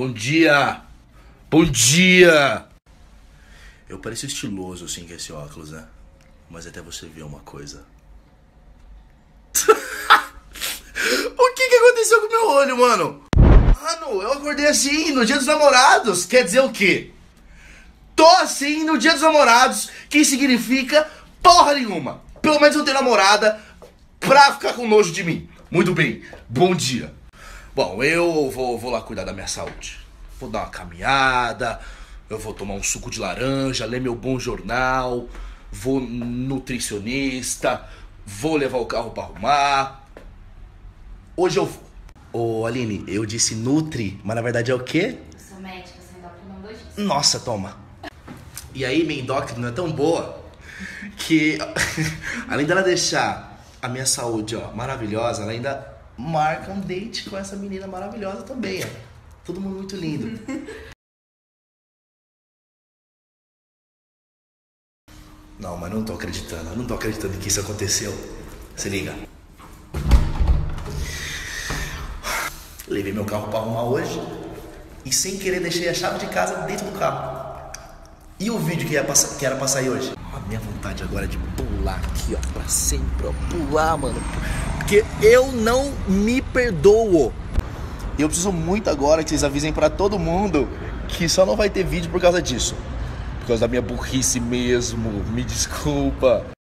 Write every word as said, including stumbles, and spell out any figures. Bom dia! Bom dia! Eu pareço estiloso assim com esse óculos, né? Mas até você ver uma coisa. O que que aconteceu com o meu olho, mano? Mano, eu acordei assim no Dia dos Namorados. Quer dizer o quê? Tô assim no Dia dos Namorados, que significa porra nenhuma. Pelo menos eu tenho namorada pra ficar com nojo de mim. Muito bem, bom dia. Bom, eu vou, vou lá cuidar da minha saúde. Vou dar uma caminhada, eu vou tomar um suco de laranja, ler meu bom jornal, vou nutricionista, vou levar o carro pra arrumar. Hoje eu vou. Ô, Aline, eu disse nutri, mas na verdade é o quê? Eu sou médica, eu sou endocrinologista. Nossa, toma. E aí, minha endócrina é tão boa que, além dela deixar a minha saúde, ó, maravilhosa, ela ainda marca um date com essa menina maravilhosa também, ó. Todo mundo muito lindo. Não, mas não tô acreditando. Não tô acreditando que isso aconteceu. Se liga. Levei meu carro pra arrumar hoje e sem querer deixei a chave de casa dentro do carro. E o vídeo que, ia passar, que era pra sair hoje? A minha vontade agora é de pular aqui, ó. Pra sempre, ó. Pular, mano. Porque eu não me perdoo. E eu preciso muito agora que vocês avisem pra todo mundo que só não vai ter vídeo por causa disso. Por causa da minha burrice mesmo. Me desculpa.